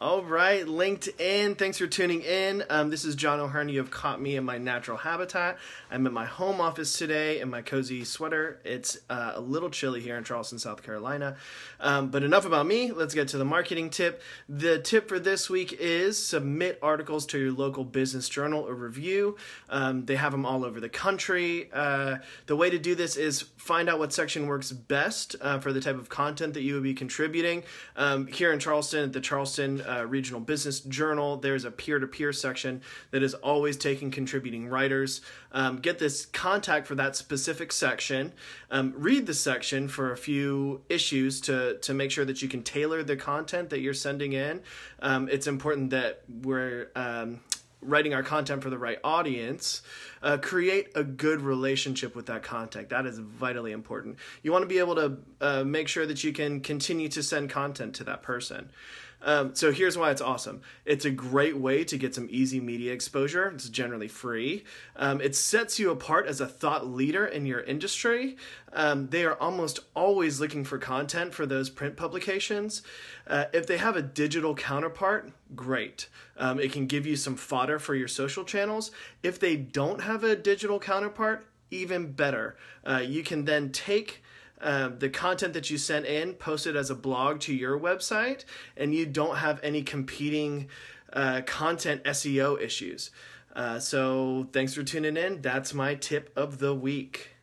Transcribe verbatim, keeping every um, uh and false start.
All right, LinkedIn, thanks for tuning in. Um, this is John O'Hearn. You have caught me in my natural habitat. I'm in my home office today in my cozy sweater. It's uh, a little chilly here in Charleston, South Carolina. Um, but enough about me. Let's get to the marketing tip. The tip for this week is submit articles to your local business journal or review. Um, they have them all over the country. Uh, the way to do this is find out what section works best uh, for the type of content that you would be contributing. Um, here in Charleston, at the Charleston Uh, regional business journal, there's a peer-to-peer section that is always taking contributing writers. Um, get this contact for that specific section. Um, read the section for a few issues to, to make sure that you can tailor the content that you're sending in. Um, it's important that we're um, writing our content for the right audience. Uh, create a good relationship with that contact. That is vitally important. You want to be able to uh, make sure that you can continue to send content to that person. Um, so here's why it's awesome. It's a great way to get some easy media exposure. It's generally free. Um, it sets you apart as a thought leader in your industry. Um, they are almost always looking for content for those print publications. Uh, if they have a digital counterpart, great. Um, it can give you some fodder for your social channels. If they don't have a digital counterpart, even better. Uh, you can then take Uh, the content that you sent in, post it as a blog to your website, and you don't have any competing uh, content S E O issues. Uh, so thanks for tuning in. That's my tip of the week.